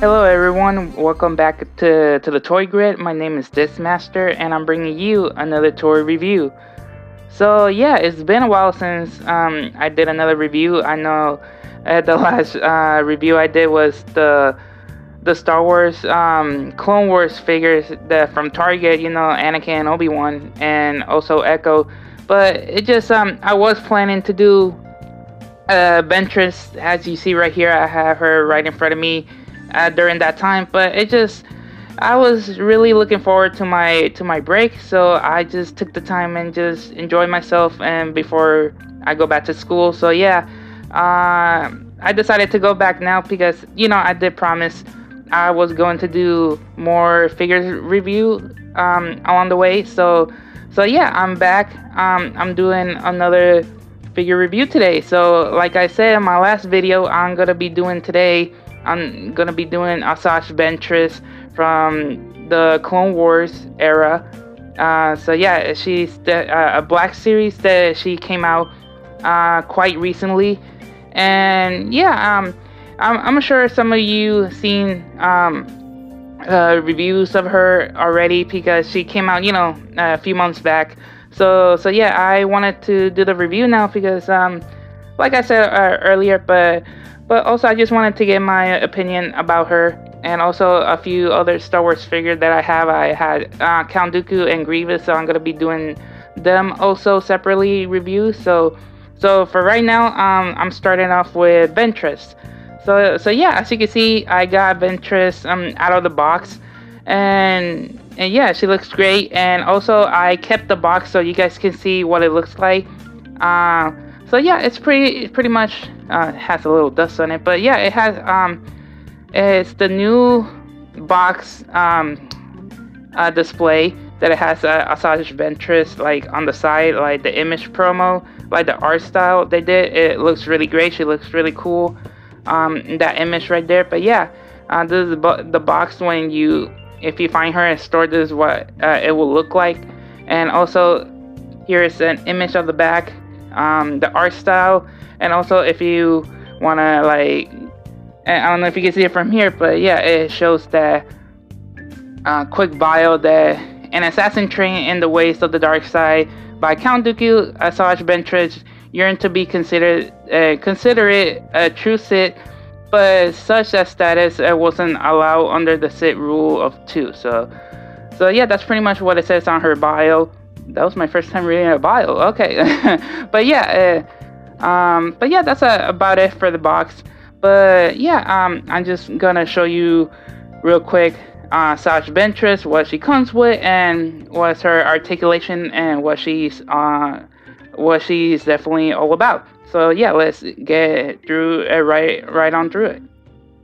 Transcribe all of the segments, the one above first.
Hello everyone, welcome back to the Toy Grid. My name is Dismaster, and I'm bringing you another toy review. So yeah, it's been a while since I did another review. I know the last review I did was the Star Wars Clone Wars figures that from Target, you know, Anakin, Obi Wan, and also Echo. But it just I was planning to do Ventress, as you see right here. I have her right in front of me. During that time, but it just I was really looking forward to my break, so I just took the time and just enjoyed myself and before I go back to school. So yeah, I decided to go back now because, you know, I did promise I was going to do more figures review along the way, so yeah, I'm back. I'm doing another figure review today. So like I said in my last video, I'm gonna be doing Asajj Ventress from the Clone Wars era. So yeah, she's a Black Series that she came out quite recently, and yeah, I'm sure some of you seen reviews of her already because she came out, you know, a few months back. So yeah, I wanted to do the review now because like I said earlier, but also I just wanted to get my opinion about her, and also a few other Star Wars figures that I have. I had Count Dooku and Grievous, so I'm gonna be doing them also separately reviews. So for right now, I'm starting off with Ventress. So yeah, as you can see, I got Ventress out of the box, and yeah, she looks great. And also I kept the box so you guys can see what it looks like. So yeah, it's pretty much has a little dust on it, but yeah, it has it's the new box display that it has Asajj Ventress like on the side, like the image promo, like the art style they did. It looks really great. She looks really cool. That image right there. But yeah, this is the box when if you find her in store. This is what it will look like, and also here is an image of the back. The art style, and also if you wanna, like, I don't know if you can see it from here, but yeah, it shows that quick bio that an assassin trained in the ways of the dark side by Count Dooku, Asajj Ventress yearned to be considered a true Sith, but such a status wasn't allowed under the Sith rule of 2. So yeah, that's pretty much what it says on her bio. That was my first time reading a bio. Okay. But yeah, that's about it for the box. But yeah, I'm just gonna show you real quick Asajj Ventress, what she comes with, and what's her articulation, and what she's definitely all about. So yeah, let's get through it, right on through it.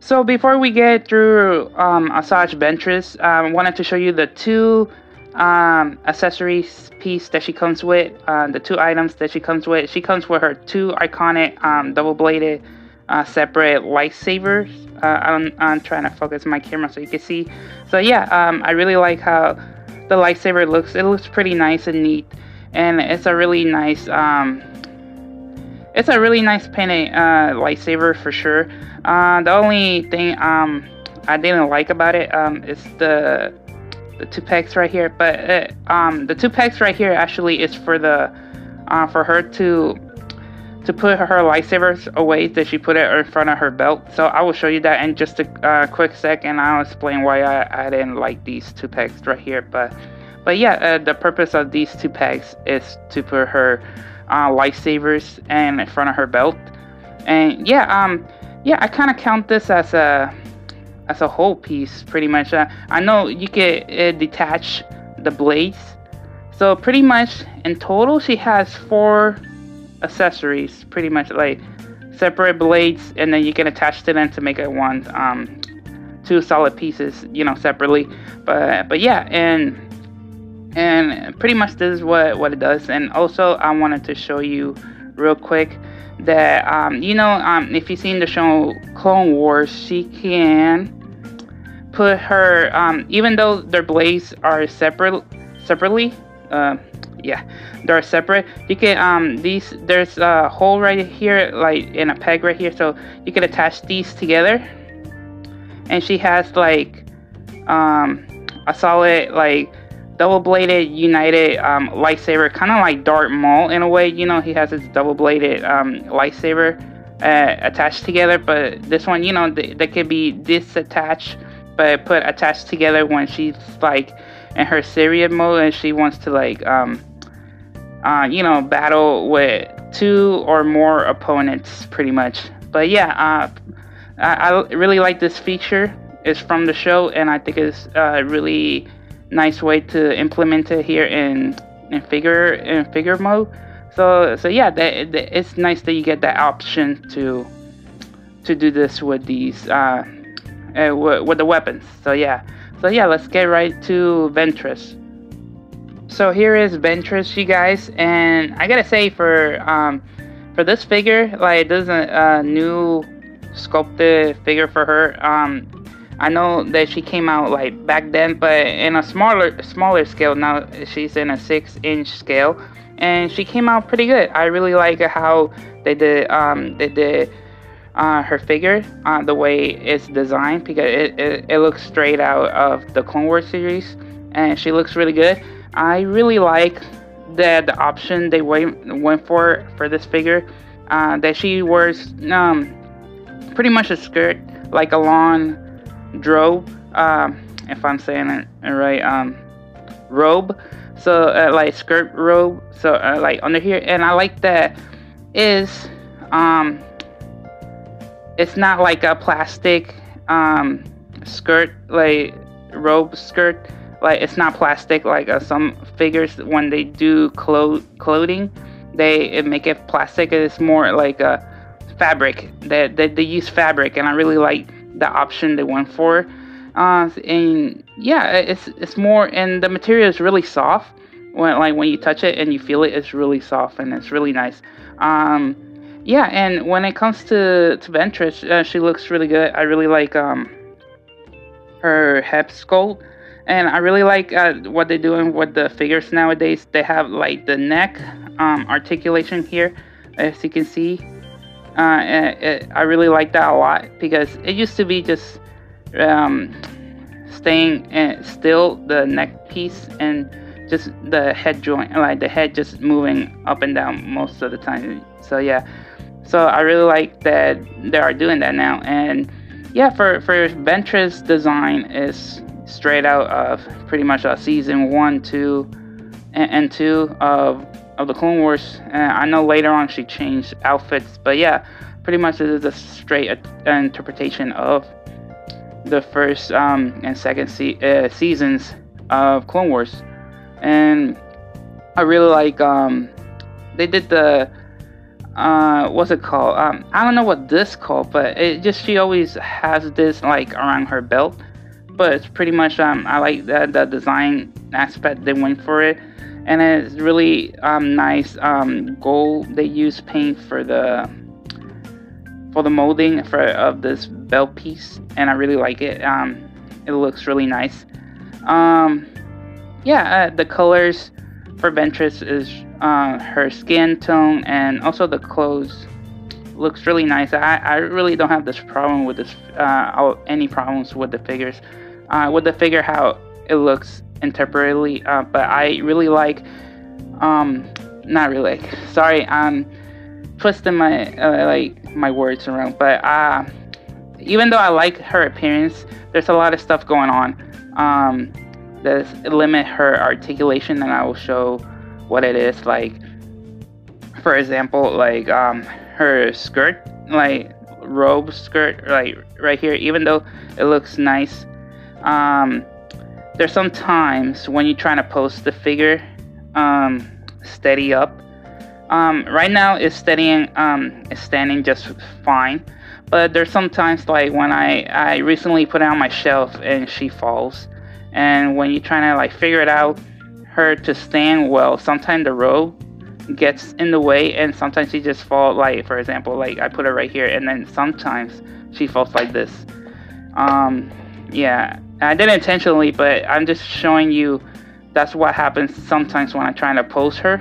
So before we get through Asajj Ventress, I wanted to show you the two accessories piece that she comes with, the two items that she comes with. She comes with her two iconic double-bladed separate lightsabers. I'm trying to focus my camera so you can see. So yeah, I really like how the lightsaber looks. It looks pretty nice and neat, and it's a really nice painted lightsaber for sure. The only thing I didn't like about it is the two pegs right here, but the two pegs right here actually is for the for her to put her lightsabers away, that she put it in front of her belt. So I will show you that in just a quick sec, and I'll explain why I didn't like these two pegs right here. But yeah, the purpose of these two pegs is to put her lightsabers in front of her belt. And yeah, yeah, I kind of count this as a whole piece pretty much. I know you can detach the blades, so pretty much in total she has 4 accessories, pretty much like separate blades, and then you can attach to them to make it one, 2 solid pieces, you know, separately. But yeah, and pretty much this is what it does. And also I wanted to show you real quick that you know, if you've seen the show Clone Wars, she can put her even though their blades are separate, you can there's a hole right here, like in a peg right here, so you can attach these together, and she has like a solid like double-bladed united lightsaber, kind of like Darth Maul in a way. You know, he has his double-bladed lightsaber attached together, but this one, you know, they could be disattached but put attached together when she's like in her Syrian mode and she wants to like you know, battle with two or more opponents pretty much. But yeah, I really like this feature. It's from the show, and I think it's a really nice way to implement it here in figure mode. So yeah, it's nice that you get that option to do this with these with the weapons. So yeah, let's get right to Ventress. So here is Ventress, you guys, and I gotta say for this figure, like, this is a new sculpted figure for her. I know that she came out like back then, but in a smaller scale. Now she's in a 6-inch scale, and she came out pretty good. I really like how they did her figure, the way it's designed, because it looks straight out of the Clone Wars series, and she looks really good. I really like that the option they went for this figure, that she wears pretty much a skirt, like a long robe, if I'm saying it right, robe. So like skirt robe, so like under here. And I like that is it's not like a plastic skirt, like robe skirt. Like, it's not plastic like some figures when they do clothing, they make it plastic. It's more like a fabric. They use fabric, and I really like the option they went for. And yeah, it's more, and the material is really soft. When you touch it and you feel it, it's really soft and it's really nice. Yeah, and when it comes to Ventress, she looks really good. I really like her head sculpt. And I really like what they're doing with the figures nowadays. They have like the neck articulation here, as you can see. I really like that a lot, because it used to be just staying still, the neck piece, and just the head joint, like the head just moving up and down most of the time. So yeah, so I really like that they are doing that now. And yeah, for Ventress, design is straight out of pretty much season 1, 2, and 2 of the Clone Wars. I know later on she changed outfits, but yeah, pretty much it is a straight interpretation of the first and second seasons of Clone Wars. And I really like they did the what's it called? I don't know what this called, but it just, she always has this like around her belt. But it's pretty much, I like the design aspect they went for it. And it's really nice gold. They use paint for the molding of this belt piece, and I really like it. It looks really nice. Yeah, the colors for Ventress is her skin tone, and also the clothes looks really nice. I really don't have this problem with this any problems with the figures, with the figure how it looks interpretively. But I really like I'm twisting my my words around, but even though I like her appearance, there's a lot of stuff going on that limit her articulation, and I will show what it is. Like, for example, like her skirt, like robe skirt, like right here, even though it looks nice, there's some times when you're trying to pose the figure steady up. Right now it's standing just fine, but there's sometimes like when I recently put it on my shelf and she falls, and when you're trying to like figure it out her to stand well, sometimes the robe gets in the way, and sometimes she just falls. Like, for example, like I put her right here, and then sometimes she falls like this. Yeah, I didn't intentionally, but I'm just showing you that's what happens sometimes when I'm trying to pose her.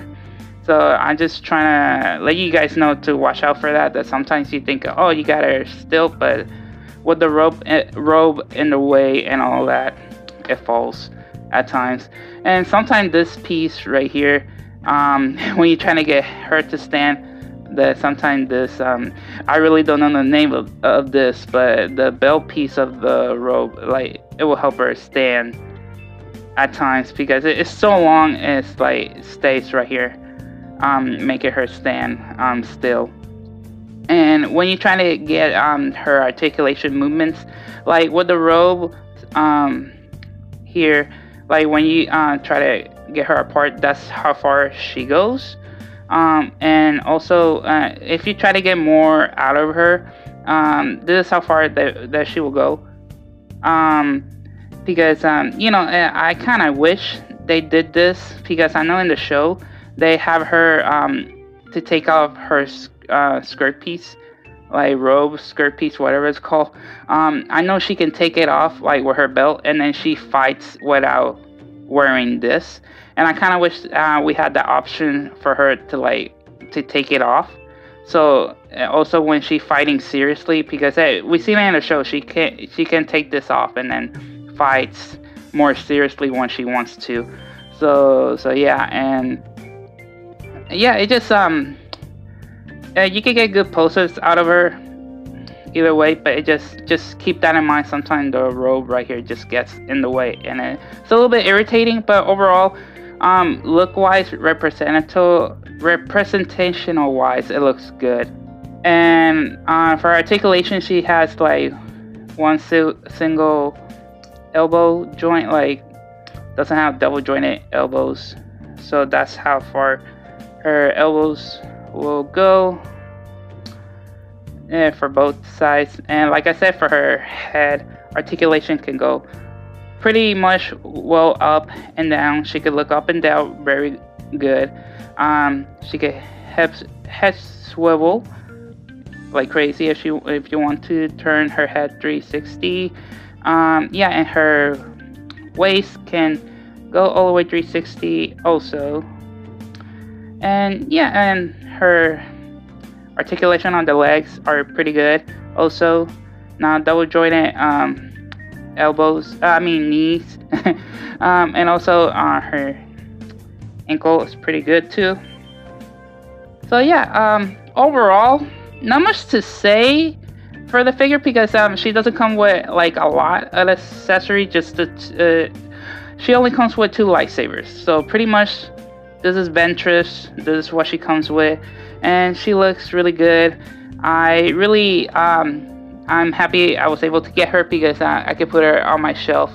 So I'm just trying to let you guys know to watch out for that sometimes you think, oh, you got her still, but with the robe in the way and all that, it falls at times. And sometimes this piece right here, when you're trying to get her to stand, that sometimes this, I really don't know the name of this, but the belt piece of the robe, like, it will help her stand at times because it's so long, and it's like stays right here, making her stand still. And when you're trying to get her articulation movements, like with the robe here, like when you try to get her apart, that's how far she goes. And also, if you try to get more out of her, this is how far that she will go. Because, you know, I kind of wish they did this, because I know in the show, they have her to take off her skirt piece, like robe, skirt piece, whatever it's called. I know she can take it off, like, with her belt, and then she fights without wearing this. And I kind of wish we had the option for her to, like, to take it off. So also when she's fighting seriously, because hey, we see that in the show, she can take this off and then fights more seriously when she wants to. So yeah, and yeah, it just you can get good poses out of her either way, but it just keep that in mind. Sometimes the robe right here just gets in the way, and it's a little bit irritating. But overall, look-wise, representational-wise, it looks good. And for articulation, she has like one single elbow joint, like doesn't have double-jointed elbows, so that's how far her elbows will go. Yeah, for both sides. And like I said, for her head, articulation can go pretty much well up and down. She could look up and down very good. She could head swivel like crazy if you want to, turn her head 360. Yeah, and her waist can go all the way 360 also. And yeah, and her articulation on the legs are pretty good also. Now double jointed knees. And also her ankle is pretty good too. So yeah, overall, not much to say for the figure, because she doesn't come with like a lot of accessory. Just she only comes with 2 lightsabers, so pretty much this is Ventress, this is what she comes with, and she looks really good. I really, I'm happy I was able to get her, because I could put her on my shelf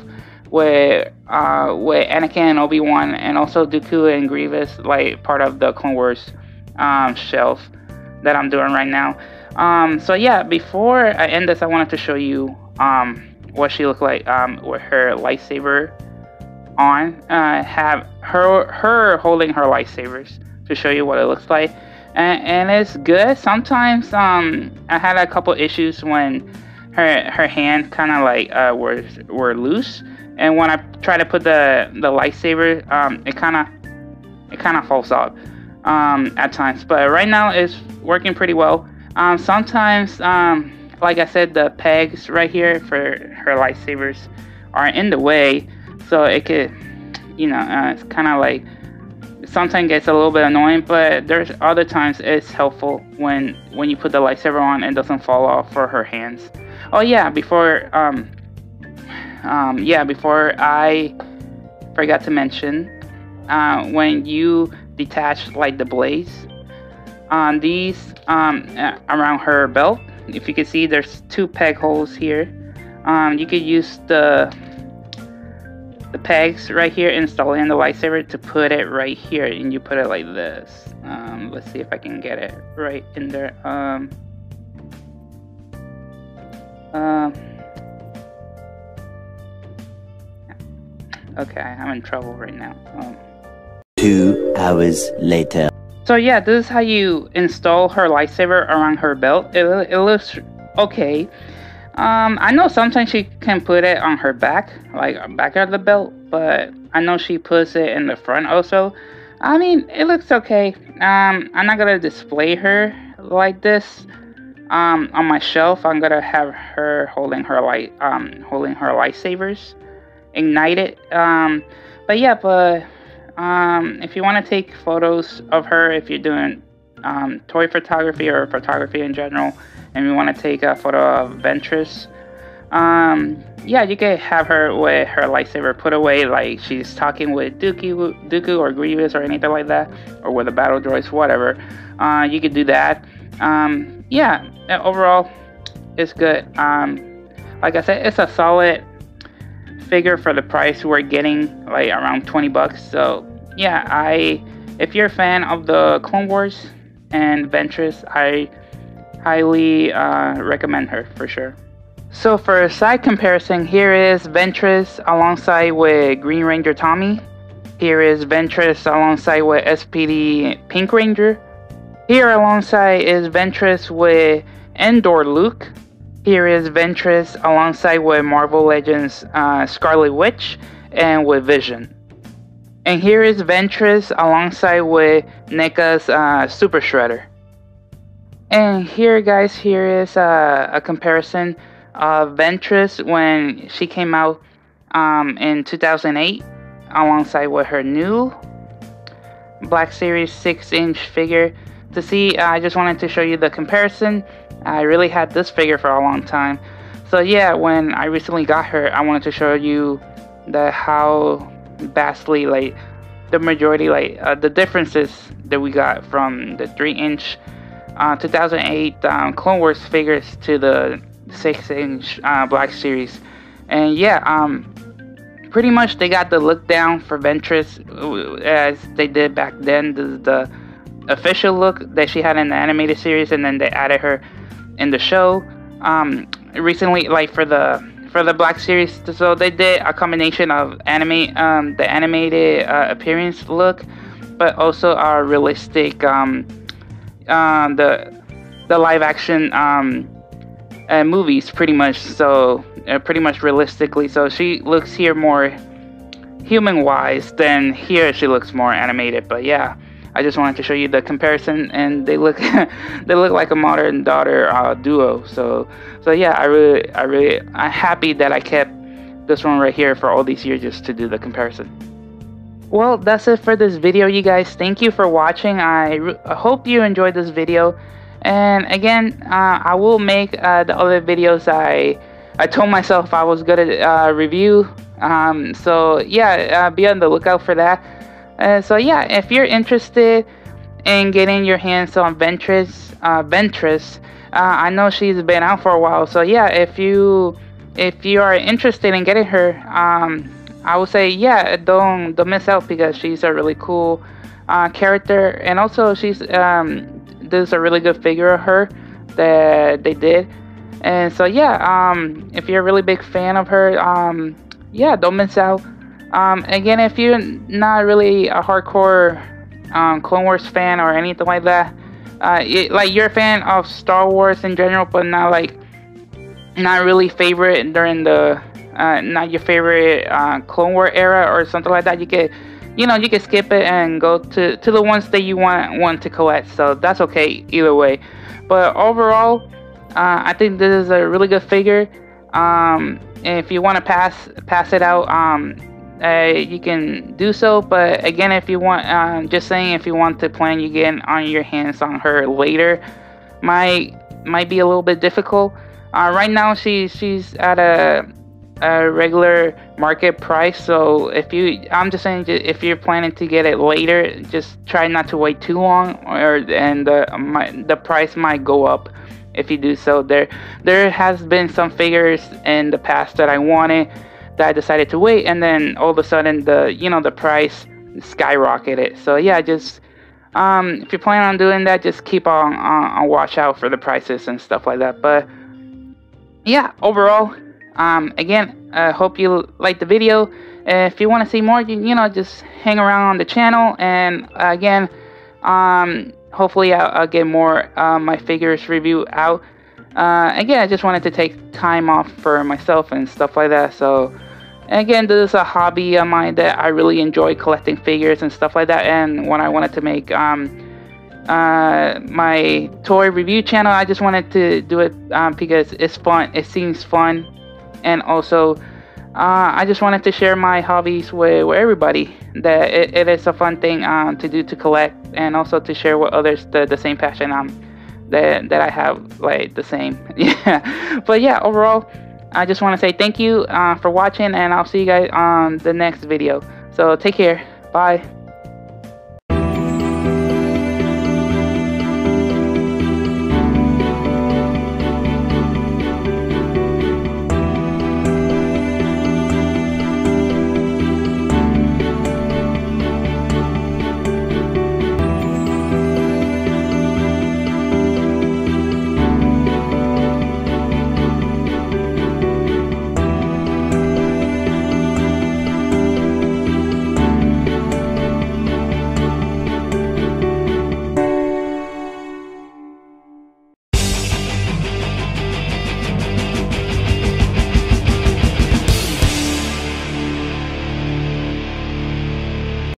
with Anakin and Obi Wan, and also Dooku and Grievous, like part of the Clone Wars shelf that I'm doing right now. So yeah, before I end this, I wanted to show you what she looked like with her lightsaber on. Have her holding her lightsabers to show you what it looks like, and it's good. Sometimes I had a couple issues when her hand kind of like were loose, and when I try to put the lightsaber, it kind of falls off at times. But right now it's working pretty well. Sometimes like I said, the pegs right here for her lightsabers are in the way. So it could, you know, it's kind of like sometimes gets a little bit annoying, but there's other times it's helpful when you put the lightsaber on and it doesn't fall off for her hands. Oh yeah, before I forgot to mention, when you detach like the blades on these around her belt, if you can see, there's 2 peg holes here. You could use the pegs right here installed in the lightsaber to put it right here, and you put it like this. Let's see if I can get it right in there. Okay, I'm in trouble right now. 2 hours later. So yeah, this is how you install her lightsaber around her belt. It looks okay. I know sometimes she can put it on her back, like back of the belt, but I know she puts it in the front also. I mean, it looks okay. I'm not gonna display her like this On my shelf, I'm gonna have her holding her lightsabers, ignited. If you want to take photos of her, if you're doing toy photography or photography in general, and you want to take a photo of Ventress, you could have her with her lightsaber put away, like she's talking with Dooku or Grievous or anything like that, or with the battle droids, whatever. You could do that. Overall, it's good. Like I said, it's a solid figure for the price we're getting, like around $20. So yeah, if you're a fan of the Clone Wars and Ventress, I highly recommend her for sure. So for a side comparison, here is Ventress alongside with Green Ranger Tommy. Here is Ventress alongside with SPD Pink Ranger. Here alongside is Ventress with Endor Luke. Here is Ventress alongside with Marvel Legends Scarlet Witch and with Vision. And here is Ventress alongside with NECA's Super Shredder. And here, guys, here is a comparison of Ventress when she came out in 2008 alongside with her new Black Series 6-inch figure. To see, I just wanted to show you the comparison. I really had this figure for a long time. So yeah, when I recently got her, I wanted to show you how vastly, like, the majority, like, the differences that we got from the 3-inch 2008 Clone Wars figures to the 6-inch Black Series. And yeah, pretty much they got the look down for Ventress as they did back then. This is the official look that she had in the animated series, and then they added her in the show recently, like for the Black Series. So they did a combination of the animated appearance look, but also our realistic the live action movies, pretty much. So pretty much realistically, so she looks here more human wise than here she looks more animated. But yeah, I just wanted to show you the comparison, and they look they look like a mother and daughter duo. So yeah, I'm happy that I kept this one right here for all these years just to do the comparison. Well, that's it for this video, you guys. Thank you for watching. I hope you enjoyed this video. And again, I will make the other videos I told myself I was gonna review. So yeah, be on the lookout for that. So yeah, if you're interested in getting your hands on Ventress, I know she's been out for a while. So yeah, if you are interested in getting her, I would say yeah, don't miss out, because she's a really cool character, and also she's there's a really good figure of her that they did. And so yeah, if you're a really big fan of her, yeah, don't miss out. Again, if you're not really a hardcore Clone Wars fan or anything like that, like you're a fan of Star Wars in general, but not your favorite Clone Wars era or something like that, you can skip it and go to the ones that you want to collect. So that's okay either way. But overall, I think this is a really good figure. If you want to pass it out, you can do so. But again, if you want, if you want to plan you getting on your hands on her later, might be a little bit difficult. Right now she's at a regular market price. So if you're planning to get it later, just try not to wait too long, and the price might go up if you do so. There has been some figures in the past that I wanted, that I decided to wait, and then all of a sudden the price skyrocketed. So yeah, just if you plan on doing that, just keep on watch out for the prices and stuff like that. But yeah, overall, again, I hope you liked the video. If you want to see more, just hang around on the channel, and again, hopefully I'll get more my figures review out. Again, I just wanted to take time off for myself and stuff like that. So again, this is a hobby of mine that I really enjoy, collecting figures and stuff like that. And when I wanted to make my toy review channel. I just wanted to do it because it's fun. It seems fun, and also I just wanted to share my hobbies with everybody. That it is a fun thing to do, to collect, and also to share with others the same passion that I have, like the same. Yeah, but yeah, overall, I just want to say thank you for watching, and I'll see you guys on the next video. So take care. Bye.